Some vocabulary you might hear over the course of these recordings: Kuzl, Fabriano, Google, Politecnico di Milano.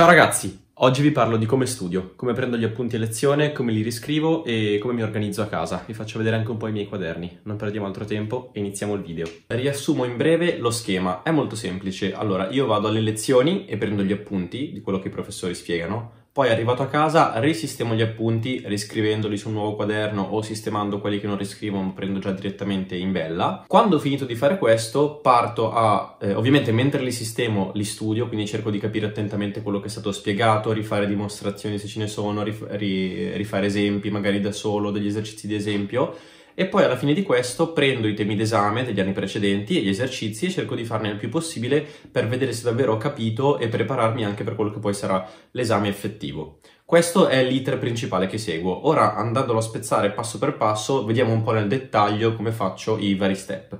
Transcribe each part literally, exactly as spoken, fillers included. Ciao ragazzi, oggi vi parlo di come studio, come prendo gli appunti a lezione, come li riscrivo e come mi organizzo a casa. Vi faccio vedere anche un po' i miei quaderni. Non perdiamo altro tempo e iniziamo il video. Riassumo in breve lo schema, è molto semplice. Allora, io vado alle lezioni e prendo gli appunti di quello che i professori spiegano. Poi arrivato a casa risistemo gli appunti riscrivendoli su un nuovo quaderno o sistemando quelli che non riscrivo, non prendo già direttamente in bella. Quando ho finito di fare questo parto a, eh, ovviamente mentre li sistemo li studio, quindi cerco di capire attentamente quello che è stato spiegato, rifare dimostrazioni se ce ne sono, rif- ri- rifare esempi magari da solo, degli esercizi di esempio. E poi alla fine di questo prendo i temi d'esame degli anni precedenti e gli esercizi e cerco di farne il più possibile per vedere se davvero ho capito e prepararmi anche per quello che poi sarà l'esame effettivo. Questo è l'iter principale che seguo. Ora, andandolo a spezzare passo per passo, vediamo un po' nel dettaglio come faccio i vari step.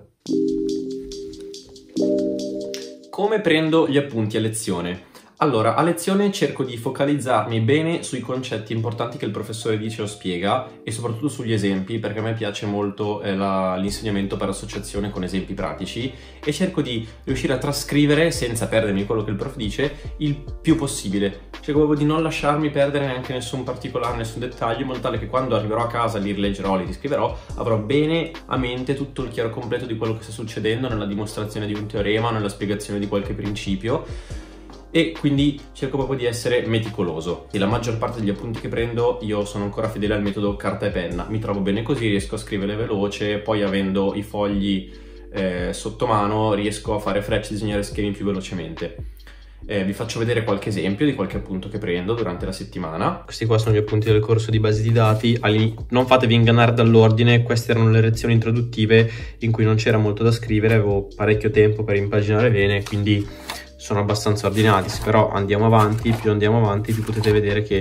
Come prendo gli appunti a lezione? Allora, a lezione cerco di focalizzarmi bene sui concetti importanti che il professore dice o spiega e soprattutto sugli esempi, perché a me piace molto eh, l'insegnamento per associazione con esempi pratici, e cerco di riuscire a trascrivere, senza perdermi quello che il prof dice, il più possibile. Cerco proprio di non lasciarmi perdere neanche nessun particolare, nessun dettaglio, in modo tale che quando arriverò a casa, li rileggerò, li riscriverò, avrò bene a mente tutto il chiaro completo di quello che sta succedendo nella dimostrazione di un teorema o nella spiegazione di qualche principio. E quindi cerco proprio di essere meticoloso. E la maggior parte degli appunti che prendo io sono ancora fedele al metodo carta e penna, mi trovo bene così, riesco a scrivere veloce, poi avendo i fogli eh, sotto mano riesco a fare frecce e disegnare schemi più velocemente. Eh, vi faccio vedere qualche esempio di qualche appunto che prendo durante la settimana. Questi qua sono gli appunti del corso di base di dati. Non fatevi ingannare dall'ordine, queste erano le lezioni introduttive in cui non c'era molto da scrivere, avevo parecchio tempo per impaginare bene, quindi sono abbastanza ordinati. Però andiamo avanti, più andiamo avanti più potete vedere che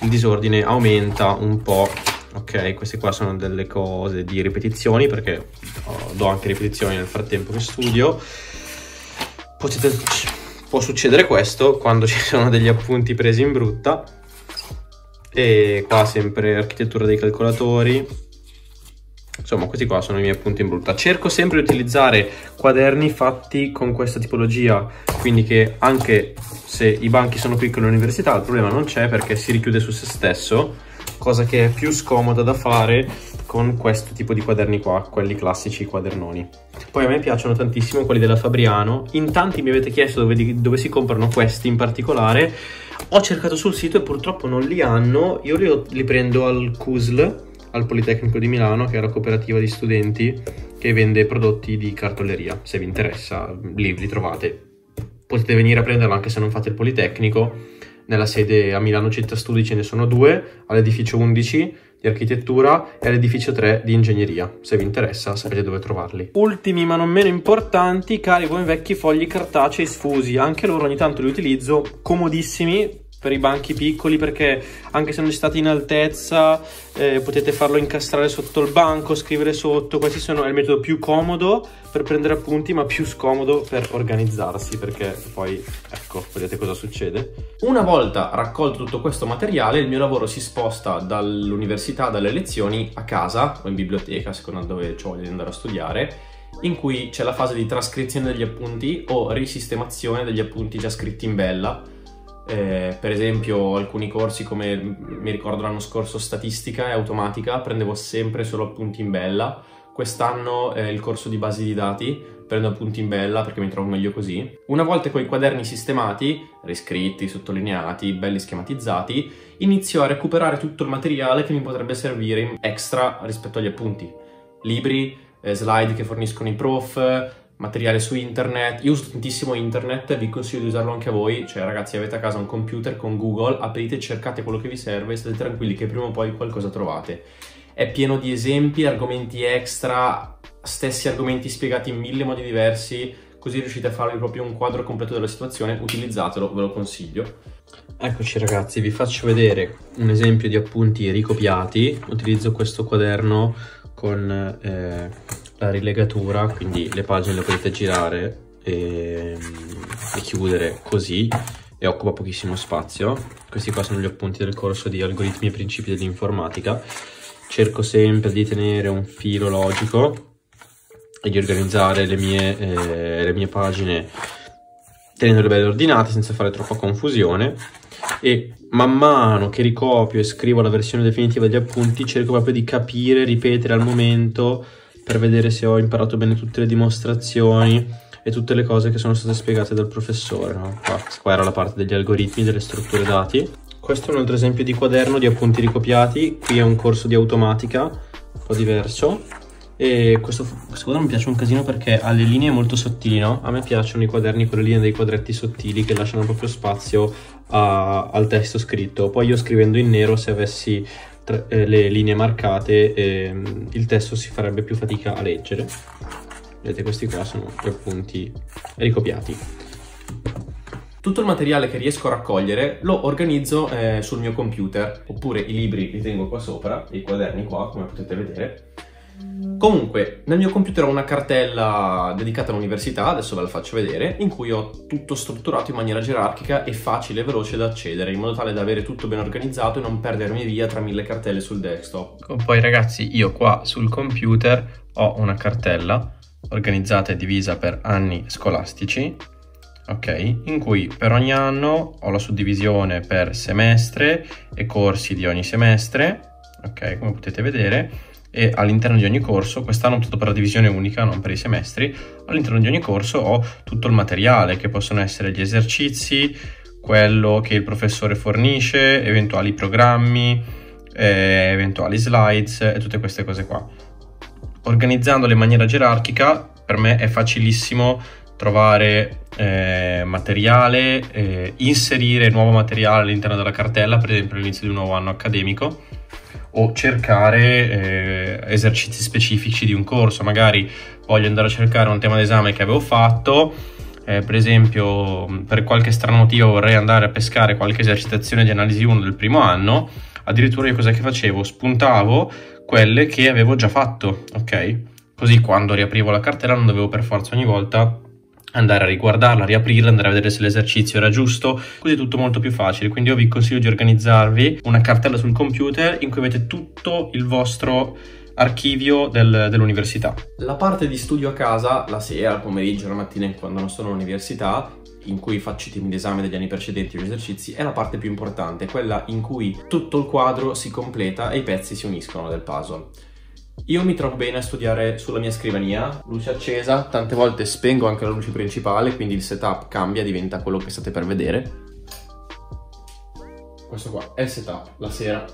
il disordine aumenta un po'. Ok, queste qua sono delle cose di ripetizioni, perché oh, do anche ripetizioni nel frattempo che studio. Potete, può succedere questo quando ci sono degli appunti presi in brutta. E qua sempre architettura dei calcolatori. Insomma, questi qua sono i miei appunti in brutta. Cerco sempre di utilizzare quaderni fatti con questa tipologia, quindi che anche se i banchi sono piccoli all'università il problema non c'è, perché si richiude su se stesso, cosa che è più scomoda da fare con questo tipo di quaderni qua, quelli classici, quadernoni. Poi a me piacciono tantissimo quelli della Fabriano. In tanti mi avete chiesto dove, dove si comprano questi in particolare. Ho cercato sul sito e purtroppo non li hanno. Io li, li prendo al Kuzl, al Politecnico di Milano, che è la cooperativa di studenti che vende prodotti di cartoleria. Se vi interessa, lì li trovate. Potete venire a prenderlo anche se non fate il Politecnico. Nella sede a Milano Città Studi ce ne sono due, all'edificio undici di architettura e all'edificio tre di ingegneria. Se vi interessa sapete dove trovarli. Ultimi ma non meno importanti, carico in vecchi fogli cartacei sfusi. Anche loro ogni tanto li utilizzo, comodissimi per i banchi piccoli, perché anche se non state in altezza eh, potete farlo incastrare sotto il banco, scrivere sotto. Questi sono il metodo più comodo per prendere appunti, ma più scomodo per organizzarsi, perché poi ecco, vedete cosa succede. Una volta raccolto tutto questo materiale, il mio lavoro si sposta dall'università, dalle lezioni, a casa o in biblioteca, secondo dove ho voglia di andare a studiare, in cui c'è la fase di trascrizione degli appunti o risistemazione degli appunti già scritti in bella. Eh, per esempio alcuni corsi, come mi ricordo l'anno scorso statistica e automatica, prendevo sempre solo appunti in bella. Quest'anno eh, il corso di base di dati prendo appunti in bella perché mi trovo meglio così. Una volta con i quaderni sistemati, riscritti, sottolineati, belli schematizzati, inizio a recuperare tutto il materiale che mi potrebbe servire extra rispetto agli appunti. Libri, eh, slide che forniscono i prof, materiale su internet. Io uso tantissimo internet, vi consiglio di usarlo anche a voi. Cioè ragazzi, avete a casa un computer con Google, aprite e cercate quello che vi serve, state tranquilli che prima o poi qualcosa trovate. È pieno di esempi, argomenti extra, stessi argomenti spiegati in mille modi diversi, così riuscite a farvi proprio un quadro completo della situazione. Utilizzatelo, ve lo consiglio. Eccoci ragazzi, vi faccio vedere un esempio di appunti ricopiati. Utilizzo questo quaderno con eh, la rilegatura, quindi le pagine le potete girare e, e chiudere così, e occupa pochissimo spazio. Questi qua sono gli appunti del corso di algoritmi e principi dell'informatica. Cerco sempre di tenere un filo logico e di organizzare le mie, eh, le mie pagine tenendole belle ordinate senza fare troppa confusione, e man mano che ricopio e scrivo la versione definitiva degli appunti cerco proprio di capire, ripetere al momento per vedere se ho imparato bene tutte le dimostrazioni e tutte le cose che sono state spiegate dal professore, no? qua, qua era la parte degli algoritmi, delle strutture dati. Questo è un altro esempio di quaderno di appunti ricopiati, qui è un corso di automatica, un po' diverso, e questo, questo quaderno mi piace un casino perché ha le linee molto sottili, no? A me piacciono i quaderni con le linee dei quadretti sottili che lasciano proprio spazio a, al testo scritto, poi io scrivendo in nero, se avessi tre, eh, le linee marcate, eh, il testo si farebbe più fatica a leggere. Vedete, questi qua sono gli appunti ricopiati. Tutto il materiale che riesco a raccogliere lo organizzo eh, sul mio computer, oppure i libri li tengo qua sopra, i quaderni qua, come potete vedere. Comunque, nel mio computer ho una cartella dedicata all'università, adesso ve la faccio vedere, in cui ho tutto strutturato in maniera gerarchica e facile e veloce da accedere, in modo tale da avere tutto ben organizzato e non perdermi via tra mille cartelle sul desktop. Poi ragazzi, io qua sul computer ho una cartella organizzata e divisa per anni scolastici, ok, in cui per ogni anno ho la suddivisione per semestre e corsi di ogni semestre, ok, come potete vedere, e all'interno di ogni corso, quest'anno ho optato per la divisione unica, non per i semestri, all'interno di ogni corso ho tutto il materiale che possono essere gli esercizi, quello che il professore fornisce, eventuali programmi, eh, eventuali slides e tutte queste cose qua. Organizzandole in maniera gerarchica per me è facilissimo trovare eh, materiale, eh, inserire nuovo materiale all'interno della cartella, per esempio all'inizio di un nuovo anno accademico, o cercare eh, esercizi specifici di un corso. Magari voglio andare a cercare un tema d'esame che avevo fatto, eh, per esempio per qualche strano motivo vorrei andare a pescare qualche esercitazione di analisi uno del primo anno. Addirittura io cosa che facevo? Spuntavo quelle che avevo già fatto, ok? Così quando riaprivo la cartella non dovevo per forza ogni volta andare a riguardarla, riaprirla, andare a vedere se l'esercizio era giusto, così è tutto molto più facile. Quindi io vi consiglio di organizzarvi una cartella sul computer in cui avete tutto il vostro archivio del, dell'università. La parte di studio a casa, la sera, il pomeriggio, la mattina quando non sono all'università, in cui faccio i temi d'esame degli anni precedenti o gli esercizi, è la parte più importante, quella in cui tutto il quadro si completa e i pezzi si uniscono del puzzle. Io mi trovo bene a studiare sulla mia scrivania, luce accesa, tante volte spengo anche la luce principale, quindi il setup cambia, diventa quello che state per vedere. Questo qua è il setup, la sera.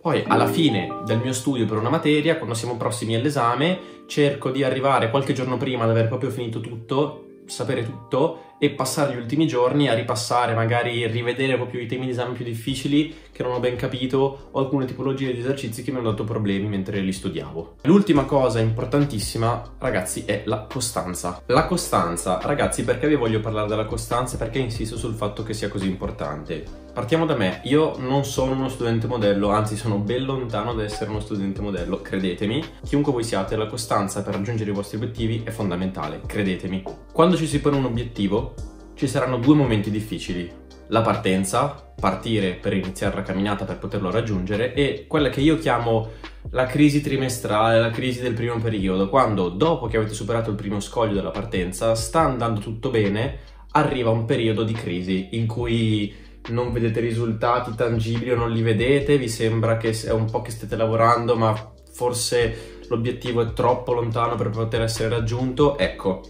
Poi alla fine del mio studio per una materia, quando siamo prossimi all'esame, cerco di arrivare qualche giorno prima ad aver proprio finito tutto, sapere tutto, e passare gli ultimi giorni a ripassare, magari rivedere proprio i temi d'esame più difficili che non ho ben capito, o alcune tipologie di esercizi che mi hanno dato problemi mentre li studiavo. L'ultima cosa importantissima, ragazzi, è la costanza. La costanza, ragazzi, perché vi voglio parlare della costanza? Perché insisto sul fatto che sia così importante. Partiamo da me, io non sono uno studente modello, anzi sono ben lontano da essere uno studente modello, credetemi. Chiunque voi siate, la costanza per raggiungere i vostri obiettivi è fondamentale, credetemi. Quando ci si pone un obiettivo, ci saranno due momenti difficili. La partenza, partire per iniziare la camminata per poterlo raggiungere, e quella che io chiamo la crisi trimestrale, la crisi del primo periodo, quando dopo che avete superato il primo scoglio della partenza, sta andando tutto bene, arriva un periodo di crisi in cui non vedete risultati tangibili o non li vedete, vi sembra che è un po' che state lavorando ma forse l'obiettivo è troppo lontano per poter essere raggiunto. Ecco,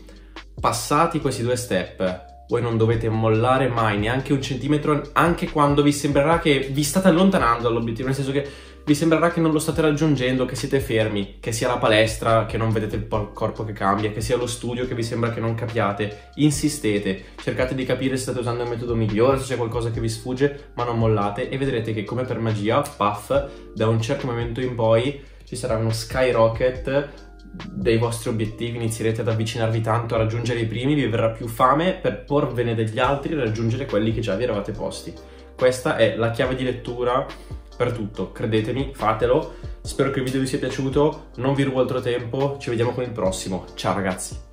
passati questi due step, voi non dovete mollare mai neanche un centimetro, anche quando vi sembrerà che vi state allontanando dall'obiettivo, nel senso che vi sembrerà che non lo state raggiungendo, che siete fermi, che sia la palestra, che non vedete il corpo che cambia, che sia lo studio che vi sembra che non capiate. Insistete, cercate di capire se state usando il metodo migliore, se c'è qualcosa che vi sfugge, ma non mollate, e vedrete che come per magia, puff, da un certo momento in poi ci sarà uno skyrocket dei vostri obiettivi, inizierete ad avvicinarvi tanto a raggiungere i primi, vi verrà più fame per porvene degli altri e raggiungere quelli che già vi eravate posti. Questa è la chiave di lettura per tutto, credetemi, fatelo, Spero che il video vi sia piaciuto, non vi rubo altro tempo, ci vediamo con il prossimo. Ciao ragazzi!